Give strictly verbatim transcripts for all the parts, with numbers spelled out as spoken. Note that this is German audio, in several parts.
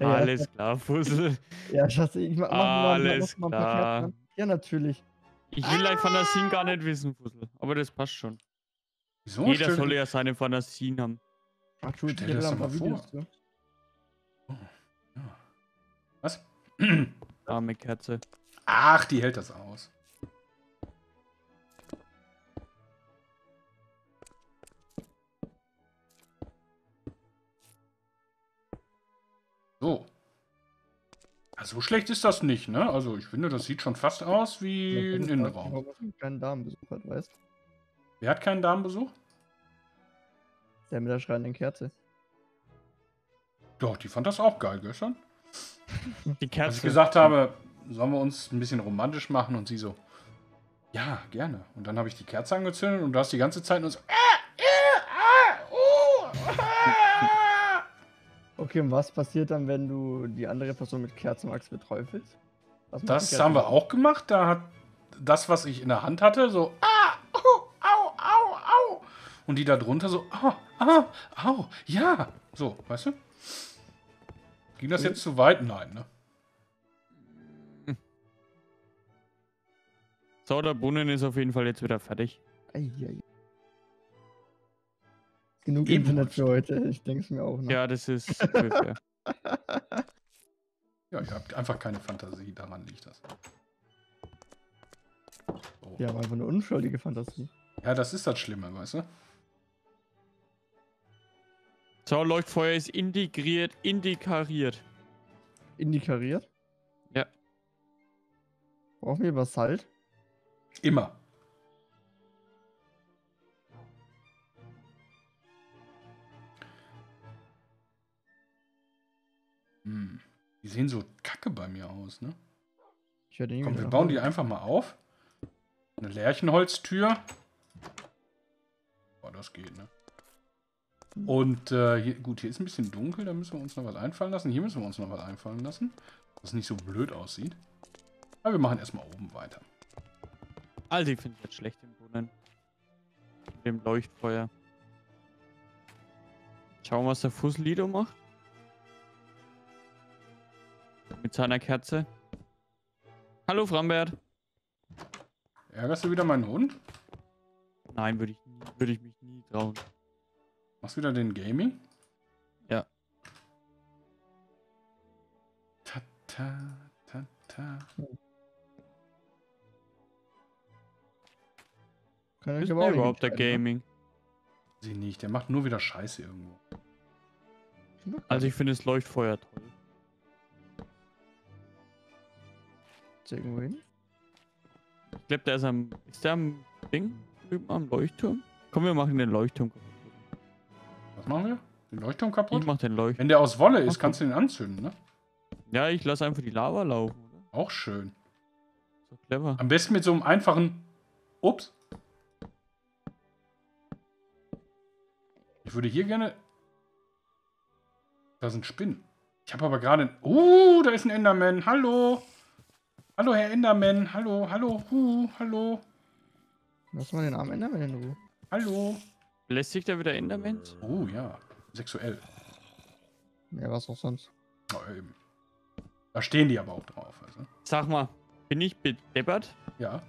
Ja, alles ja. klar, Fussel. Ja, Schatzi, ich mach Alles mal, mach mal klar. Ein paar ja, natürlich. Ich will deine ah. Fantasien gar nicht wissen, Fussel. Aber das passt schon. Wieso? Jeder soll ja seine Fantasien haben. Ach, du, stell dir das mal vor. Videos, oh. ja. Was? Arme Kerze. Ach, die hält das aus. So. Also so schlecht ist das nicht, ne? Also ich finde, das sieht schon fast aus wie ein Innenraum. Keinen Damenbesuch hat, weißt du? Wer hat keinen Damenbesuch? Der mit der schreienden Kerze. Doch, die fand das auch geil gestern. Die Kerze. Als ich gesagt habe, sollen wir uns ein bisschen romantisch machen und sie so, ja, gerne. Und dann habe ich die Kerze angezündet und du hast die ganze Zeit nur so. Okay, und was passiert dann, wenn du die andere Person mit Kerzenwachs beträufelst? Das haben wir auch gemacht. Da hat das, was ich in der Hand hatte, so ah, oh, au, au, au. Und die da drunter so ah, ah, au, ja. So, weißt du? Ging das jetzt zu weit? Nein, ne? Hm. So, der Brunnen ist auf jeden Fall jetzt wieder fertig. Ei, ei. Genug Eben Internet für heute, ich denke es mir auch noch. Ja, das ist ungefähr. Ja, ihr habt einfach keine Fantasie, daran liegt das. Oh. Ja, aber einfach eine unschuldige Fantasie. Ja, das ist das Schlimme, weißt du? So, Leuchtfeuer ist integriert, indikariert. Indikariert? Ja. Brauchen wir Basalt? Immer. Die sehen so kacke bei mir aus, ne? Ich hätte Komm, wir bauen die einfach mal auf. Eine Lärchenholztür. Boah, das geht, ne? Und äh, hier, gut, hier ist ein bisschen dunkel, da müssen wir uns noch was einfallen lassen. Hier müssen wir uns noch was einfallen lassen, dass es nicht so blöd aussieht. Aber wir machen erstmal oben weiter. Also, ich finde es jetzt schlecht im Brunnen. Mit dem Leuchtfeuer. Schauen wir, was der Fusslido macht. Mit seiner Kerze. Hallo, Frambert. Ärgerst du wieder meinen Hund? Nein, würde ich, würd ich mich nie trauen. Machst du wieder den Gaming? Ja. Ta, ta, ta, ta. Kann ich aber auch überhaupt der Gaming? Sie nicht, der macht nur wieder Scheiße irgendwo. Also ich finde das Leuchtfeuer toll. Irgendwo hin. Ich glaube, der ist am. Ist der am Ding? Drüben am Leuchtturm? Komm, wir machen den Leuchtturm kaputt. Was machen wir? Den Leuchtturm kaputt? Ich mach den Leuchtturm. Wenn der aus Wolle ist, kannst du den anzünden, ne? Ja, ich lasse einfach die Lava laufen, oder? Auch schön. So clever. Am besten mit so einem einfachen. Ups. Ich würde hier gerne. Da sind Spinnen. Ich habe aber gerade. Uh, da ist ein Enderman. Hallo! Hallo, Herr Enderman. Hallo, hallo, hu, hallo. Lass mal den armen Enderman in Ruhe. Hallo. Lässt sich da wieder Enderman? Oh ja, sexuell. Ja, was auch sonst. Na, eben. Da stehen die aber auch drauf. Also. Sag mal, bin ich bedeppert? Ja.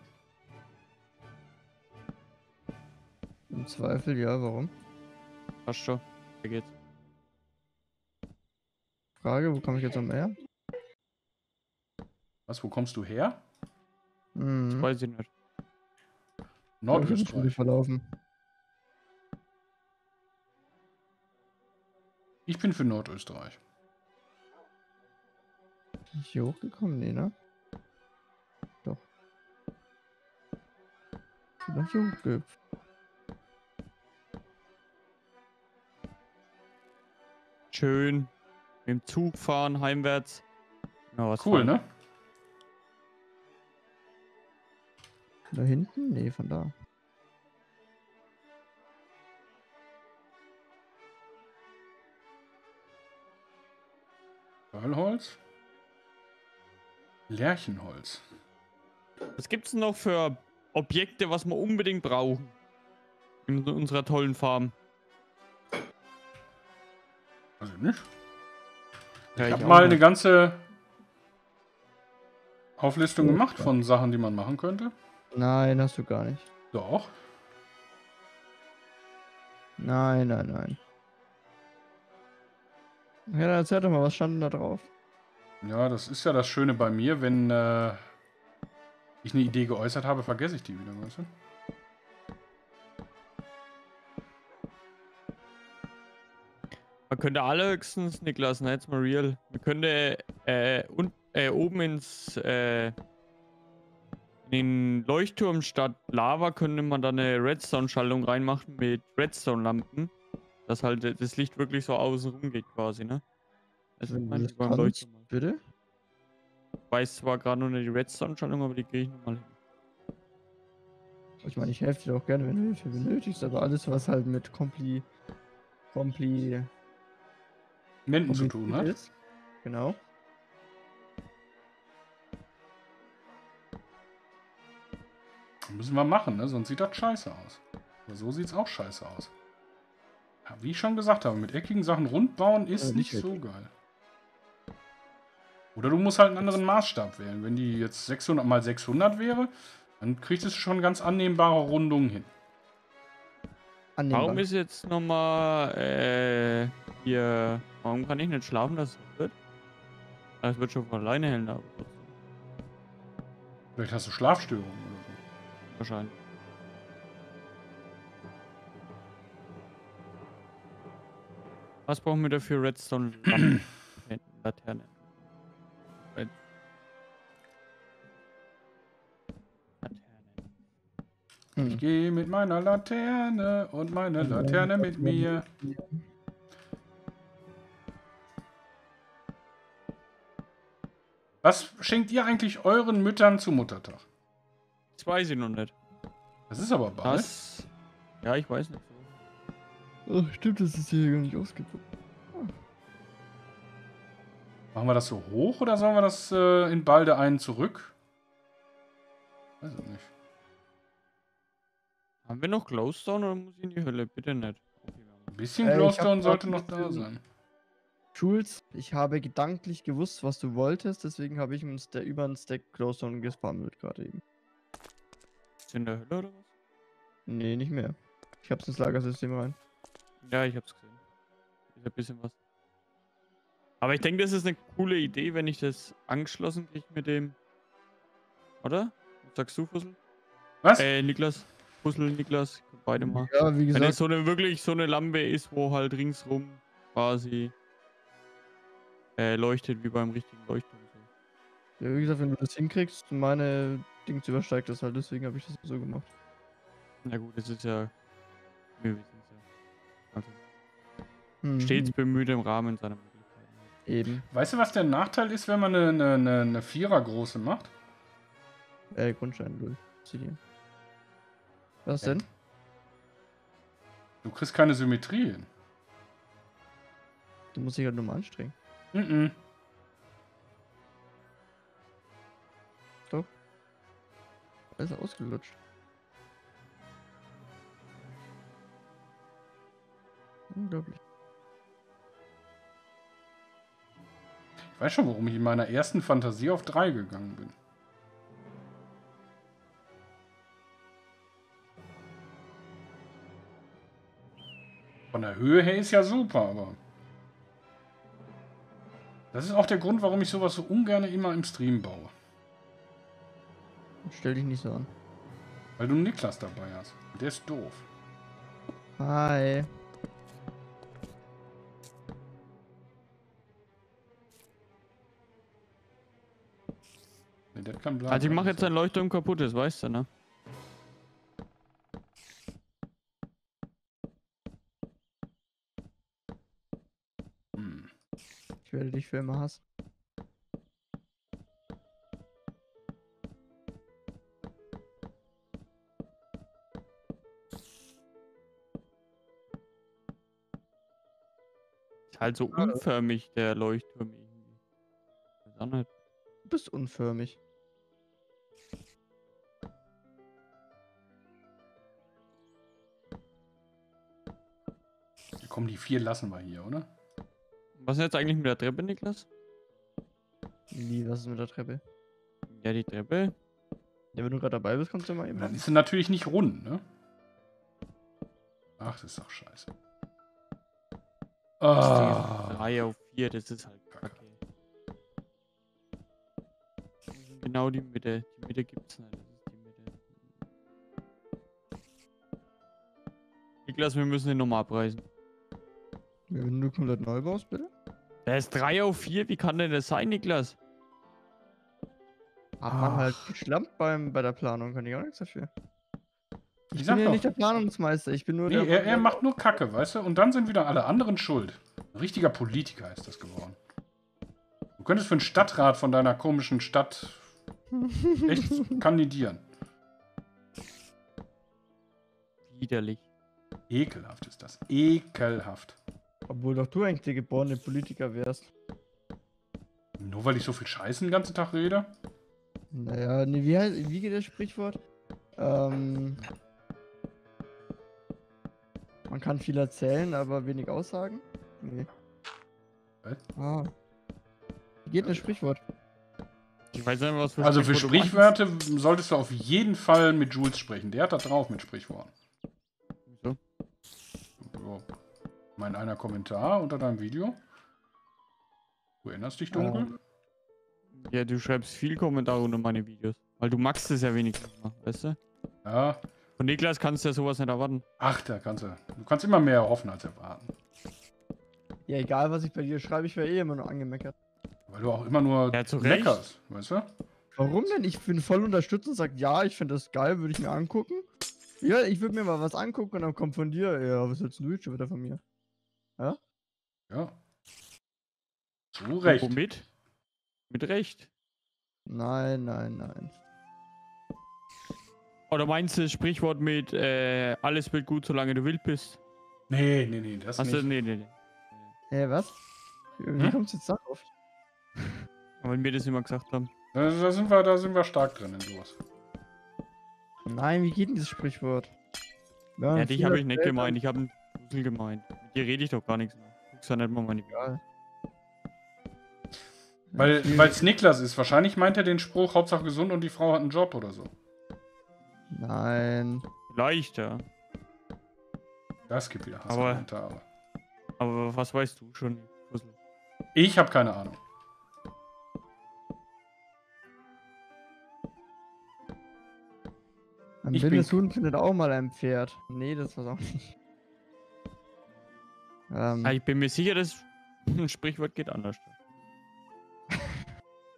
Im Zweifel ja, warum? Passt schon. Wie geht's? Frage, wo komme ich jetzt am Meer? Was, wo kommst du her? Hm. Das weiß ich nicht. Nordösterreich. Verlaufen. Ich bin für Nordösterreich. Bin ich hier hochgekommen? Nee, ne? Doch. Ich bin doch hier hochgehüpft. Schön. Mit dem Zug fahren, heimwärts. Ja, was cool, ne? Da hinten? Nee, von da. Stahlholz? Lärchenholz. Was gibt's denn noch für Objekte, was wir unbedingt brauchen? In unserer tollen Farm. Also nicht. Ja, ich habe mal eine ganze Auflistung oh, gemacht von Sachen, die man machen könnte. Nein, hast du gar nicht. Doch. Nein, nein, nein. Ja, dann erzähl doch mal, was stand denn da drauf? Ja, das ist ja das Schöne bei mir, wenn äh, ich eine Idee geäußert habe, vergesse ich die wieder, weißt du? Man könnte allerhöchstens, Niklas, nein, jetzt mal real, man könnte äh, un, äh, oben ins äh, in den Leuchtturm statt Lava könnte man da eine Redstone-Schaltung reinmachen mit Redstone-Lampen, dass halt das Licht wirklich so außen rum geht quasi, ne? Also ich meine, beim Leuchtturm. Bitte? Ich weiß zwar gerade nur die Redstone-Schaltung, aber die kriege ich nochmal hin. Ich meine, ich helfe dir auch gerne, wenn du Hilfe benötigst, aber alles, was halt mit Kompli... Kompli... Menden zu tun hat. Ist. Genau. Müssen wir machen, ne? Sonst sieht das scheiße aus. Aber so sieht es auch scheiße aus. Ja, wie ich schon gesagt habe, mit eckigen Sachen rund bauen ist also nicht, nicht so geil. Oder du musst halt einen anderen Maßstab wählen. Wenn die jetzt sechshundert mal sechshundert wäre, dann kriegst du schon ganz annehmbare Rundungen hin. Annehmbar. Warum ist jetzt nochmal äh, hier... Warum kann ich nicht schlafen, dass es wird? Das wird schon von alleine hell. Vielleicht hast du Schlafstörungen oder so. Wahrscheinlich. Was brauchen wir dafür? Redstone Laterne. Red. Laterne. Ich gehe mit meiner Laterne und meine Laterne mit mir. Was schenkt ihr eigentlich euren Müttern zu Muttertag? Das weiß ich noch nicht. Das ist aber bald. Das... Ja, ich weiß nicht. Oh, stimmt, das ist hier gar nicht ausgepackt. Oh. Machen wir das so hoch oder sollen wir das äh, in Balde einen zurück? Weiß ich nicht. Haben wir noch Glowstone oder muss ich in die Hölle? Bitte nicht. Ein bisschen äh, Glowstone sollte noch da sein. Tools, ich habe gedanklich gewusst, was du wolltest, deswegen habe ich uns der über einen Stack Glowstone gespammelt gerade eben. In der Hölle oder was? Nee, nicht mehr. Ich hab's ins Lagersystem rein. Ja, ich hab's gesehen. Ist ein bisschen was. Aber ich denke, das ist eine coole Idee, wenn ich das angeschlossen kriege mit dem. Oder? Was sagst du, Fussel? Was? Äh, Niklas. Fussel, Niklas. Beide mal. Ja, wie gesagt. Wenn es so eine wirklich so eine Lampe ist, wo halt ringsrum quasi äh, leuchtet wie beim richtigen Leuchtturm. Ja, wie gesagt, wenn du das hinkriegst, meine Dings übersteigt das halt, deswegen habe ich das so gemacht. Na gut, das ist ja... Wir wissen es ja. Also, hm. Stets bemüht im Rahmen seiner Möglichkeiten. Eben. Weißt du, was der Nachteil ist, wenn man eine, eine, eine, eine Vierer-Große macht? Äh, Grundstein, null. Was denn? Du kriegst keine Symmetrie hin. Du musst dich halt nur mal anstrengen. Mhm. Ist ausgelutscht. Unglaublich. Ich weiß schon, warum ich in meiner ersten Fantasie auf drei gegangen bin. Von der Höhe her ist ja super, aber... Das ist auch der Grund, warum ich sowas so ungern immer im Stream baue. Stell dich nicht so an. Weil du Niklas dabei hast. Der ist doof. Hi. Nee, der kann bleiben. Also ich mache jetzt ein Leuchtturm kaputt, das weißt du, ne? Hm. Ich werde dich für immer hassen. Halt so unförmig, der Leuchtturm irgendwie. Du bist unförmig. Komm, die vier lassen wir hier, oder? Was ist jetzt eigentlich mit der Treppe, Niklas? Wie, was ist mit der Treppe? Ja, die Treppe. Ja, wenn du gerade dabei bist, kommst du mal eben. Dann ist sie natürlich nicht rund, ne? Ach, das ist doch scheiße. Ah. drei auf vier, das ist halt kacke. Genau die Mitte. Die Mitte gibt's nicht. Das ist die Mitte. Niklas, wir müssen den nochmal abreißen. Wenn du komplett neu baust, bitte? Der ist drei auf vier, wie kann denn das sein, Niklas? Hat man halt geschlampt beim, bei der Planung, kann ich auch nichts dafür. Ich, ich bin ja nicht der Planungsmeister, ich bin nur nee, der... Er, er macht nur Kacke, weißt du? Und dann sind wieder alle anderen schuld. Ein richtiger Politiker ist das geworden. Du könntest für einen Stadtrat von deiner komischen Stadt echt kandidieren. Widerlich. Ekelhaft ist das. Ekelhaft. Obwohl doch du eigentlich der geborene Politiker wärst. Nur weil ich so viel Scheiße den ganzen Tag rede? Naja, nee, wie, heißt, wie geht das Sprichwort? Ähm... Man kann viel erzählen, aber wenig aussagen? Nee. Was? Ah. Wie geht das Sprichwort? Ich weiß nicht, was für Also für Sprichwörter solltest du auf jeden Fall mit Jules sprechen. Der hat da drauf mit Sprichworten. So. So. Mein einer Kommentar unter deinem Video. Du erinnerst dich dunkel? Ja, du schreibst viel Kommentare unter meine Videos. Weil du magst es ja wenigstens machen, weißt du? Ja. Von Niklas kannst du ja sowas nicht erwarten. Ach, da kannst du. Du kannst immer mehr erhoffen als erwarten. Ja, egal was ich bei dir schreibe, ich werde eh immer nur angemeckert. Weil du auch immer nur ja, meckerst, weißt du? Warum denn? Ich bin voll unterstützend, sag ja, ich finde das geil, würde ich mir angucken. Ja, ich würde mir mal was angucken und dann kommt von dir, ja, was willst du jetzt schon wieder von mir? Ja? Ja. Zu Recht. Womit? Mit Recht. Nein, nein, nein. Oder meinst du das Sprichwort mit äh, alles wird gut, solange du wild bist? Nee, nee, nee, das also, nicht. Nee, nee, nee. Hä, was? Wie hm? kommst du jetzt darauf? Weil mir das immer gesagt haben. Da, da, sind wir, da sind wir stark drin in sowas. Nein, wie geht denn dieses Sprichwort? Ja, ja dich habe ich nicht gemeint, ich habe einen Puzzle gemeint. Mit dir rede ich doch gar nichts mehr. Du guckst ja nicht mal meine Bibel. Weil es Niklas ist. Wahrscheinlich meint er den Spruch, Hauptsache gesund und die Frau hat einen Job oder so. Nein. Leichter. Das gibt wieder Hasskommentare. Aber, aber was weißt du schon? Ich habe keine Ahnung. Ein wildes Huhn findet auch mal ein Pferd. Nee, das war's auch nicht. Ähm. Ja, ich bin mir sicher, das Sprichwort geht anders.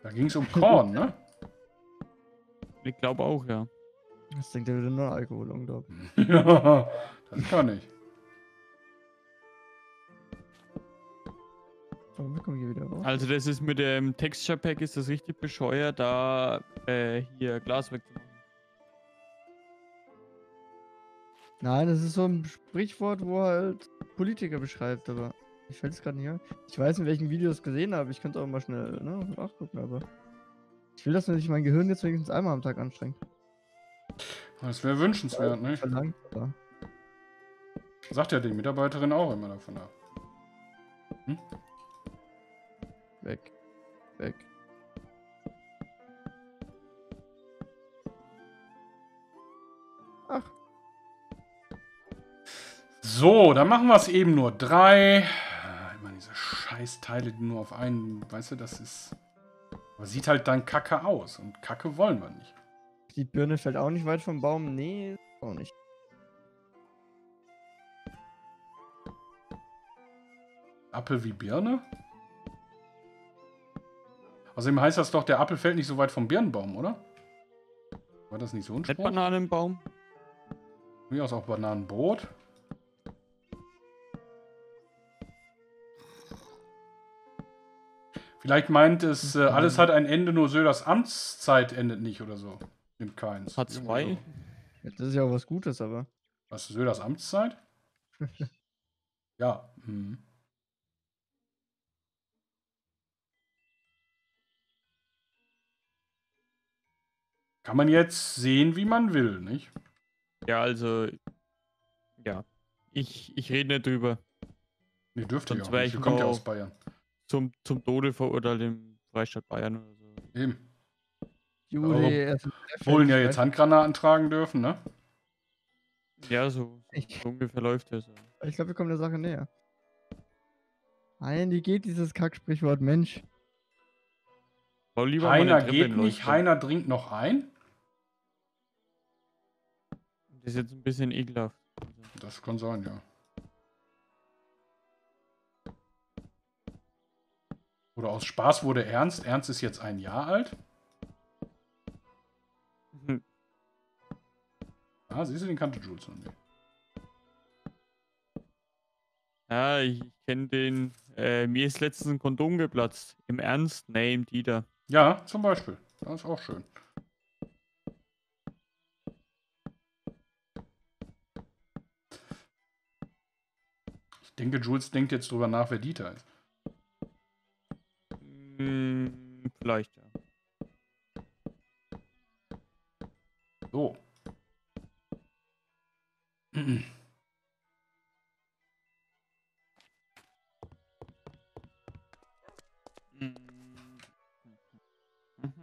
Da ging es um Korn, ne? Ich glaube auch, ja. Das denkt er wieder nur Alkohol, unglaublich. Ja, das kann ich. Warum kommen wir wieder raus? Also das ist mit dem Texture Pack, ist das richtig bescheuert, da äh, hier Glas wegzumachen. Nein, das ist so ein Sprichwort, wo halt Politiker beschreibt, aber ich fällt es gerade nicht an. Ich weiß, in welchen Videos ich es gesehen habe, ich könnte auch mal schnell ne, nachgucken, aber ich will, dass man sich mein Gehirn jetzt wenigstens einmal am Tag anstrengt. Das wäre wünschenswert, ja, nicht? Ne? Ja. Sagt ja die Mitarbeiterin auch immer davon ab. Hm? Weg. Weg. Ach. So, dann machen wir es eben nur drei. Immer diese Scheißteile, die nur auf einen, weißt du, das ist... Aber sieht halt dann Kacke aus und Kacke wollen wir nicht. Die Birne fällt auch nicht weit vom Baum. Nee, auch nicht. Apfel wie Birne? Außerdem heißt das doch, der Apfel fällt nicht so weit vom Birnenbaum, oder? War das nicht so ein Spruch? Mit Bananenbaum. Wie aus auch Bananenbrot. Vielleicht meint es, äh, alles hat ein Ende, nur Söders Amtszeit endet nicht oder so. Nimmt keins. Hat zwei. So. Ja, das ist ja auch was Gutes, aber. Was, Söders Amtszeit? Ja. Mhm. Kann man jetzt sehen, wie man will, nicht? Ja, also, ja. Ich, ich rede nicht drüber. Nee, dürfte ja auch nicht. Ihr kommt ja aus Bayern. Zum, zum Tode verurteilt im Freistaat Bayern oder so. Eben. Jude, obwohl ja jetzt Handgranaten antragen dürfen, ne? Ja, so, so ungefähr läuft das. Ja. Ich glaube, wir kommen der Sache näher. Nein, die geht dieses Kacksprichwort Mensch. Heiner geht nicht, Heiner dringt noch ein. Das ist jetzt ein bisschen ekelhaft. Das kann sein, ja. Oder aus Spaß wurde Ernst. Ernst ist jetzt ein Jahr alt. Hm. Ah, siehst du, den kannte Jules noch nicht. Ja, ich kenne den. Äh, mir ist letztens ein Kondom geplatzt. Im Ernst? Nee, im Dieter. Ja, zum Beispiel. Das ist auch schön. Ich denke, Jules denkt jetzt drüber nach, wer Dieter ist. Hm, vielleicht, ja. So.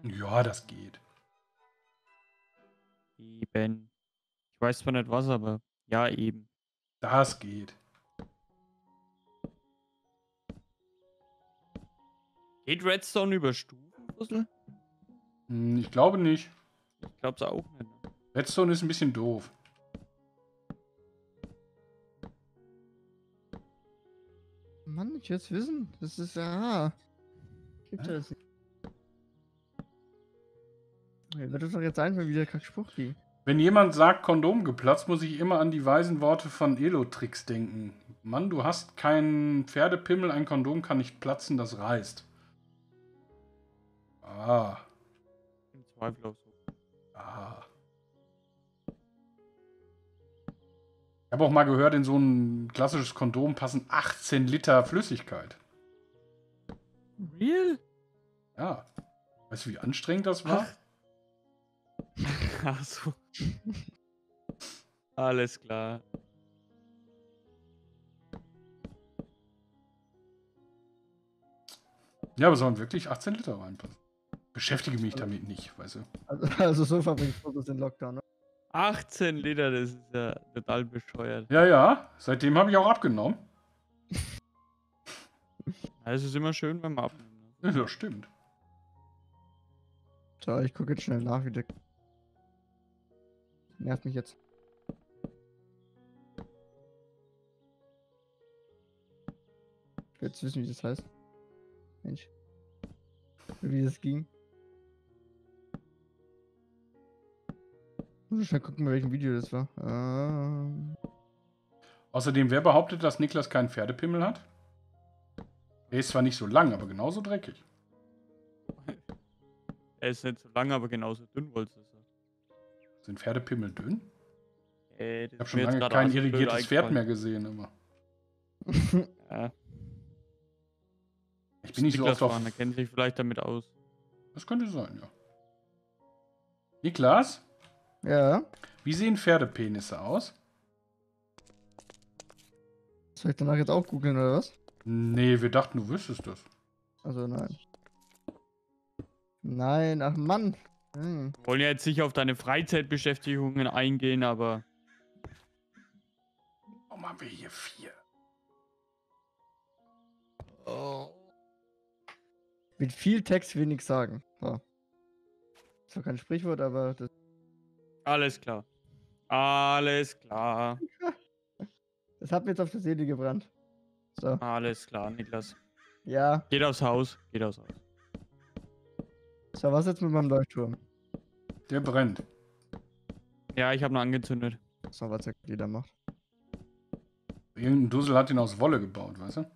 Ja, das geht. Eben. Ich weiß zwar nicht was, aber ja, eben. Das geht. Geht Redstone über Stufenpuzzle? Hm, ich glaube nicht. Ich glaube es auch nicht. Redstone ist ein bisschen doof. Mann, ich will es wissen. Das ist ja. Gibt ja das nicht. Mir wird es doch jetzt einfach wieder kein Spruch geben. Wenn jemand sagt, Kondom geplatzt, muss ich immer an die weisen Worte von Elotrix denken. Mann, du hast keinen Pferdepimmel, ein Kondom kann nicht platzen, das reißt. Ah. Im Zweifel auch so. Ah. Ich habe auch mal gehört, in so ein klassisches Kondom passen achtzehn Liter Flüssigkeit. Real? Ja. Weißt du, wie anstrengend das war? Ach. Ach so. Alles klar. Ja, aber sollen wirklich achtzehn Liter reinpassen? Beschäftige mich also, damit nicht, weißt du. Also, also so verbringt Fotos in Lockdown, ne? achtzehn Liter, das ist ja total bescheuert. Ja, ja. Seitdem habe ich auch abgenommen. Es ist immer schön, wenn man abnimmt. Ja, das stimmt. So, ich gucke jetzt schnell nach, wie der... Nervt mich jetzt. Ich will jetzt wissen, wie das heißt. Mensch. Wie das ging. Ich muss schnell gucken, bei welchem Video das war. Ähm. Außerdem, wer behauptet, dass Niklas keinen Pferdepimmel hat? Er ist zwar nicht so lang, aber genauso dreckig. Er ist nicht so lang, aber genauso dünn, wolltest du sagen. Sind Pferdepimmel dünn? Äh, ich habe schon lange kein irrigiertes Pferd mehr gesehen. Immer. Ja. Ich bin nicht so oft auf... Er kennt sich vielleicht damit aus. Das könnte sein, ja. Niklas? Ja? Wie sehen Pferdepenisse aus? Soll ich danach jetzt auch googeln, oder was? Nee, wir dachten, du wüsstest das. Also nein. Nein, ach Mann. Wir wollen ja jetzt nicht auf deine Freizeitbeschäftigungen eingehen, aber... Warum haben wir hier vier? Oh. Mit viel Text wenig sagen. Oh. Ist doch kein Sprichwort, aber... Das Alles klar. Alles klar. Das hat mir jetzt auf der Seele gebrannt. So. Alles klar, Niklas. Ja. Geht aufs Haus. Geht aufs Haus. So, was jetzt mit meinem Leuchtturm? Der brennt. Ja, ich habe noch angezündet. So, was der jeder macht. Irgendein Dussel hat ihn aus Wolle gebaut, weißt du?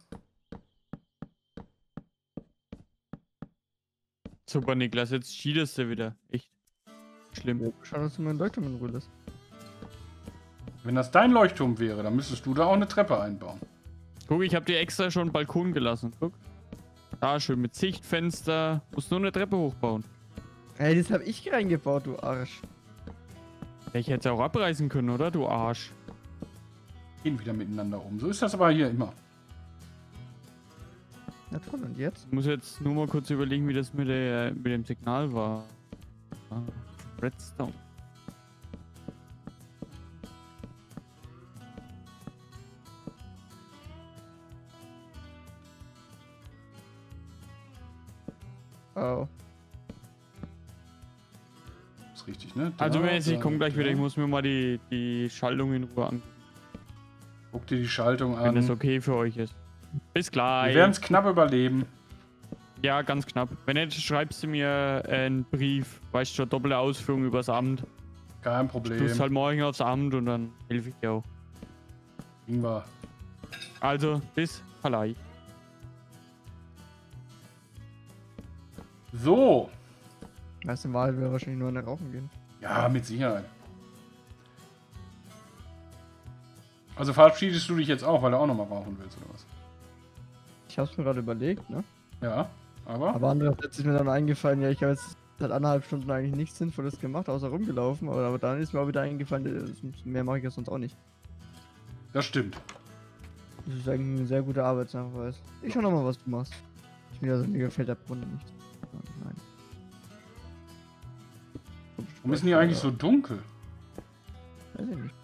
Super, Niklas, jetzt cheatest du wieder. Echt schlimm. Schau, dass du meinen Leuchtturm in Ruhe lässt. Wenn das dein Leuchtturm wäre, dann müsstest du da auch eine Treppe einbauen. Guck, ich habe dir extra schon einen Balkon gelassen. Guck. Da schön mit Sichtfenster. Muss nur eine Treppe hochbauen. Ey, das habe ich reingebaut, du Arsch. Ich hätte es auch abreißen können, oder, du Arsch? Gehen wieder miteinander um. So ist das aber hier immer. Na toll, und jetzt? Ich muss jetzt nur mal kurz überlegen, wie das mit, der, mit dem Signal war. Redstone. Oh. Das ist richtig, ne? Da, also wenn ich komme gleich wieder, ich muss mir mal die, die Schaltung in Ruhe angucken. Guck dir die Schaltung an. Wenn das okay für euch ist. Bis gleich. Wir werden es knapp überleben. Ja, ganz knapp. Wenn nicht, schreibst du mir einen Brief, weißt du, doppelte Ausführung übers Amt. Kein Problem. Du bist halt morgen aufs Amt und dann helfe ich dir auch. Ingwer. Also, bis gleich. So. Erste Mal wäre wahrscheinlich nur eine Rauchen gehen. Ja, mit Sicherheit. Also verabschiedest du dich jetzt auch, weil du auch nochmal rauchen willst, oder was? Ich hab's mir gerade überlegt, ne? Ja, aber... Aber andererseits ist mir dann eingefallen, ja, ich habe jetzt seit anderthalb Stunden eigentlich nichts Sinnvolles gemacht, außer rumgelaufen, aber, aber dann ist mir auch wieder eingefallen, mehr mache ich jetzt sonst auch nicht. Das stimmt. Das ist eigentlich ein sehr guter Arbeitsnachweis. Ich schau nochmal, was du machst. Ich bin ja so, mir gefällt der Brunnen nicht. Nein. Warum ist denn hier eigentlich so dunkel? Weiß ich nicht.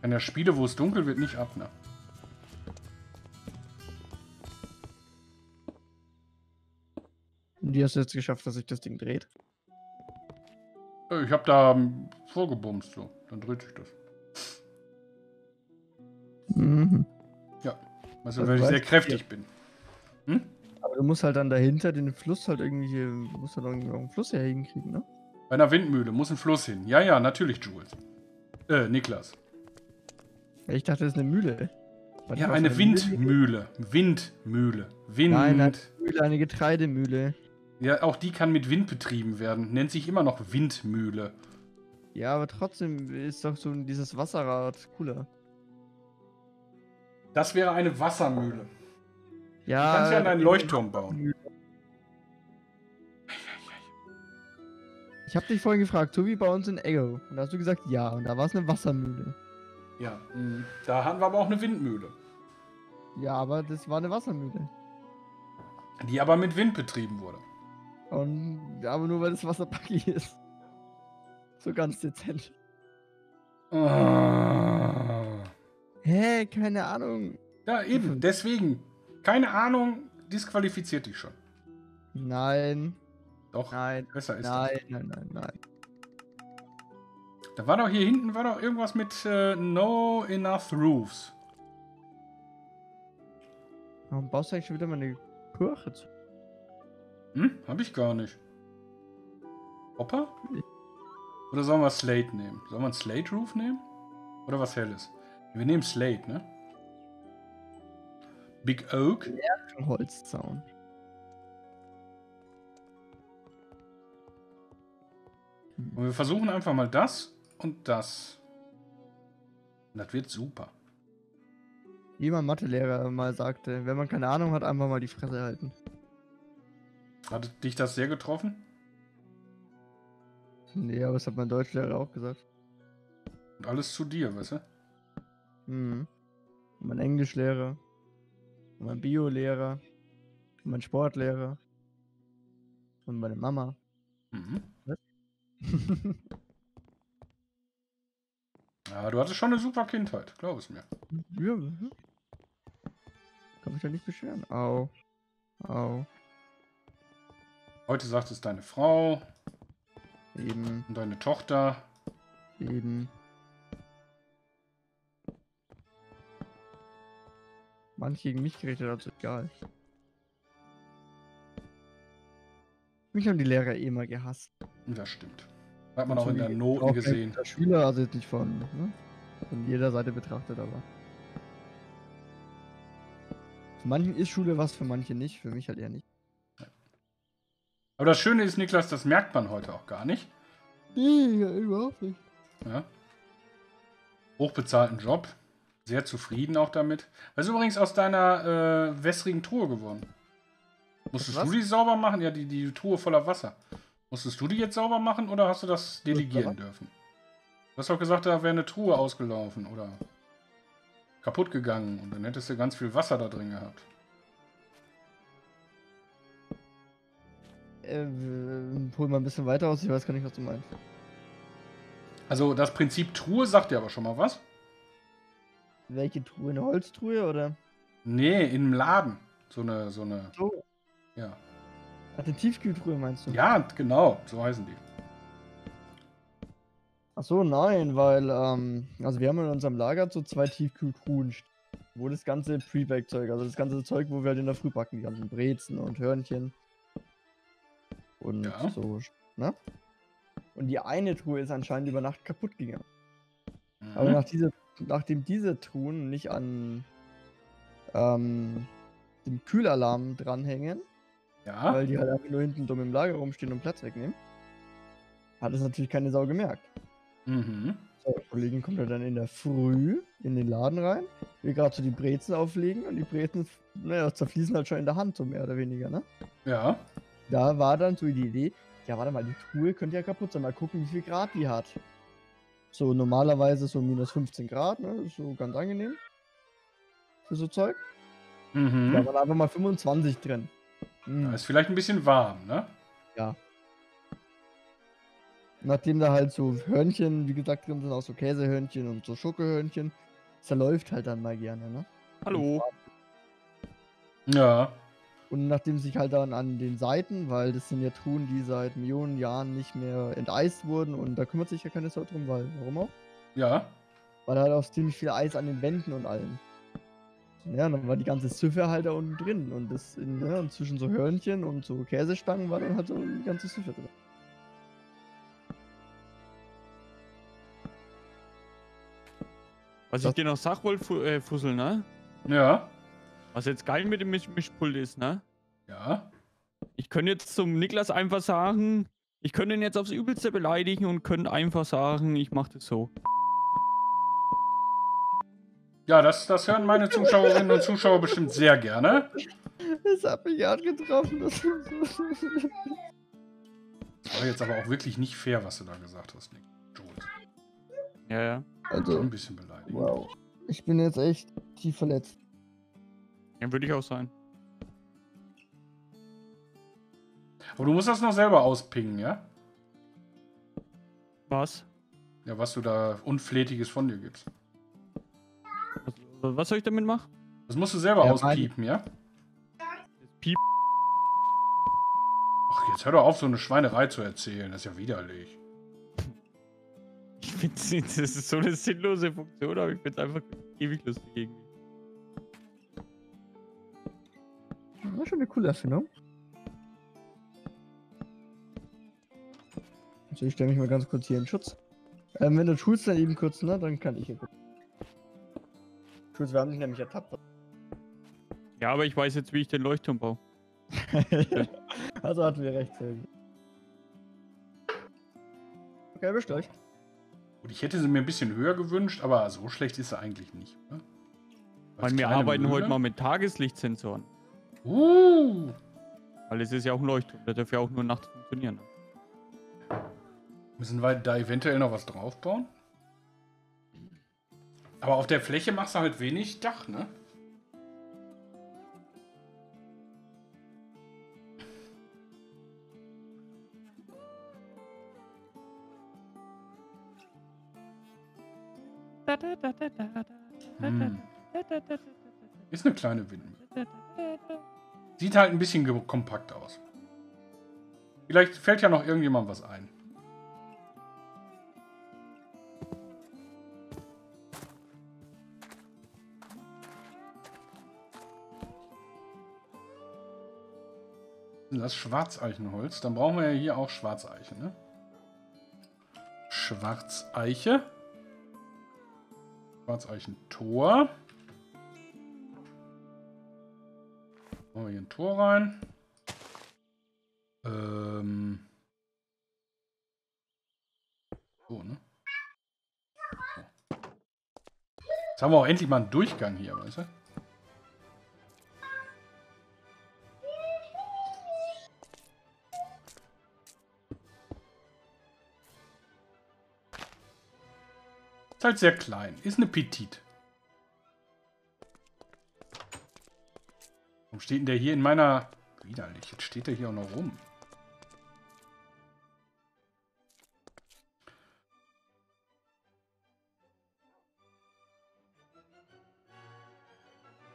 Wenn der Spiele, wo es dunkel wird, nicht ab, ne? Und die hast du jetzt geschafft, dass sich das Ding dreht? Ich hab da vorgebumst, so. Dann dreht sich das. Mhm. Ja. Also, also weil ich sehr kräftig ja. bin. Hm? Aber du musst halt dann dahinter den Fluss halt irgendwie, musst halt irgendwie einen Fluss herheben kriegen, ne? Bei einer Windmühle muss ein Fluss hin. Ja, ja, natürlich, Jules. Äh, Niklas. Ich dachte, das ist eine Mühle. Was ja, eine, eine Windmühle. Windmühle. Windmühle. Wind. Nein, eine Mühle, eine Getreidemühle. Ja, auch die kann mit Wind betrieben werden. Nennt sich immer noch Windmühle. Ja, aber trotzdem ist doch so dieses Wasserrad cooler. Das wäre eine Wassermühle. Ja. Du kannst ja an einen Leuchtturm bauen. Ich habe dich vorhin gefragt, so wie bei uns in Eggo. Und da hast du gesagt, ja. Und da war es eine Wassermühle. Ja, da hatten wir aber auch eine Windmühle. Ja, aber das war eine Wassermühle. Die aber mit Wind betrieben wurde. Und, aber nur, weil das Wasser packig ist. So ganz dezent. Oh. Hä, keine Ahnung. Ja, eben, deswegen. Keine Ahnung, disqualifiziert dich schon. Nein. Doch, nein. Besser ist nein, das. Nein, nein, nein, nein. Da war doch hier hinten, war doch irgendwas mit äh, No Enough Roofs. Warum baust du eigentlich schon wieder mal eine Kirche zu? Hm? Hab ich gar nicht. Hopper? Oder sollen wir Slate nehmen? Sollen wir einen Slate Roof nehmen? Oder was Helles? Wir nehmen Slate, ne? Big Oak? Ja, Holzzaun. Und wir versuchen einfach mal das. Und das. Und das wird super. Wie mein Mathelehrer mal sagte, wenn man keine Ahnung hat, einfach mal die Fresse halten. Hat dich das sehr getroffen? Nee, aber das hat mein Deutschlehrer auch gesagt. Und alles zu dir, weißt du? Mhm. Und mein Englischlehrer. Und mein Biolehrer. Und mein Sportlehrer. Und meine Mama. Mhm. Was? Ja, du hattest schon eine super Kindheit, glaub es mir. Ja, kann mich ja nicht beschweren. Au. Au. Heute sagt es deine Frau. Eben. Und deine Tochter. Eben. Manch gegen mich gerichtet, also egal. Mich haben die Lehrer eh mal gehasst. Das stimmt. Hat man auch in der Noten gesehen. Der Schüler, also jetzt nicht von, ne? Von jeder Seite betrachtet, aber. Für manchen ist Schule was, für manche nicht, für mich halt eher nicht. Aber das Schöne ist, Niklas, das merkt man heute auch gar nicht. Nee, überhaupt nicht. Ja. Hochbezahlten Job, sehr zufrieden auch damit. Was ist übrigens aus deiner äh, wässrigen Truhe geworden? Musstest was? du die sauber machen? Ja, die, die Truhe voller Wasser. Musstest du die jetzt sauber machen oder hast du das delegieren dürfen? Du hast doch gesagt, da wäre eine Truhe ausgelaufen, oder? kaputt gegangen und dann hättest du ganz viel Wasser da drin gehabt. Äh, hol mal ein bisschen weiter aus, ich weiß gar nicht, was du meinst. Also das Prinzip Truhe sagt dir aber schon mal was. Welche Truhe? Eine Holztruhe oder? Nee, in einem Laden. So eine, so eine. So. Ja. Ach, eine Tiefkühltruhe meinst du? Ja, genau, so heißen die. Ach so, nein, weil, ähm, also wir haben in unserem Lager so zwei Tiefkühltruhen, wo das ganze Pre-Bake-Zeug, also das ganze Zeug, wo wir halt in der Früh backen, die ganzen Brezen und Hörnchen. Und ja. so, ne? Und die eine Truhe ist anscheinend über Nacht kaputt gegangen. Mhm. Aber nach diese, nachdem diese Truhen nicht an ähm, dem Kühlalarm dranhängen, ja. weil die halt einfach nur hinten dumm im Lager rumstehen und Platz wegnehmen, hat es natürlich keine Sau gemerkt. Mhm. So, der Kollegen kommt dann in der Früh in den Laden rein, will gerade so die Brezen auflegen und die Brezen, naja, zerfließen halt schon in der Hand, so mehr oder weniger, ne? Ja. Da war dann so die Idee, ja warte mal, die Truhe könnte ja kaputt sein, mal gucken, wie viel Grad die hat. So normalerweise so minus fünfzehn Grad, ne? Ist so ganz angenehm. Für so Zeug. Mhm. Da waren einfach mal fünfundzwanzig drin. Mhm. Ja, ist vielleicht ein bisschen warm, ne? Ja. Nachdem da halt so Hörnchen, wie gesagt, drin sind, auch so Käsehörnchen und so Schokohörnchen, zerläuft halt dann mal gerne, ne? Hallo. Ja. Und nachdem sich halt dann an den Seiten, weil das sind ja Truhen, die seit Millionen Jahren nicht mehr enteist wurden und da kümmert sich ja keine Sau drum, weil, warum auch? Ja. Weil halt auch ziemlich viel Eis an den Wänden und allem. Ja, dann war die ganze Süffe halt da unten drin und das in, ja, und zwischen so Hörnchen und so Käsestangen war dann halt so die ganze Süffe drin. Was das ich dir noch sag wollte, äh, Fussel, ne? Ja. Was jetzt geil mit dem Mischpult ist, ne? Ja. Ich könnte jetzt zum Niklas einfach sagen, ich könnte ihn jetzt aufs Übelste beleidigen und könnte einfach sagen, ich mache das so. Ja, das, das hören meine Zuschauerinnen und Zuschauer bestimmt sehr gerne. Das hat mich hart getroffen. Das war jetzt aber auch wirklich nicht fair, was du da gesagt hast, Nick. Ja, ja. Also, ein bisschen beleidigt. Wow. Ich bin jetzt echt tief verletzt. Ja, würde ich auch sein. Aber du musst das noch selber auspingen, ja? Was? Ja, was du da Unflätiges von dir gibst. Was, was soll ich damit machen? Das musst du selber ja, auspiepen, ja? Piep. Ach, jetzt hör doch auf, so eine Schweinerei zu erzählen. Das ist ja widerlich. Das ist so eine sinnlose Funktion, aber ich finde es einfach ewig lustig irgendwie. Das war schon eine coole Erfindung. Also ich stelle mich mal ganz kurz hier in Schutz. Ähm, wenn du Schulz dann eben kurz, ne, dann kann ich hier gucken. Schulz, wir haben dich nämlich ertappt. Ja, aber ich weiß jetzt, wie ich den Leuchtturm baue. Also hatten wir recht. Okay, bis gleich. Ich hätte sie mir ein bisschen höher gewünscht, aber so schlecht ist sie eigentlich nicht. Weil wir arbeiten Mühle. heute mal mit Tageslichtsensoren. Uh. Weil es ist ja auch ein Leuchtturm, der darf ja auch nur nachts funktionieren. Müssen wir da eventuell noch was draufbauen? Aber auf der Fläche machst du halt wenig Dach, ne? Hm. Ist eine kleine Windmühle. Sieht halt ein bisschen kompakt aus. Vielleicht fällt ja noch irgendjemand was ein. Das Schwarzeichenholz. Dann brauchen wir ja hier auch Schwarzeiche, ne? Schwarzeiche. Schwarzeichentor. Machen wir hier ein Tor rein. Ähm. So, ne? So. Jetzt haben wir auch endlich mal einen Durchgang hier, weißt du? Halt sehr klein. Ist eine Petite. Warum steht denn der hier in meiner... Widerlich, jetzt steht der hier auch noch rum.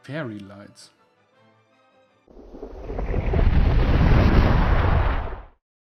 Fairy Lights.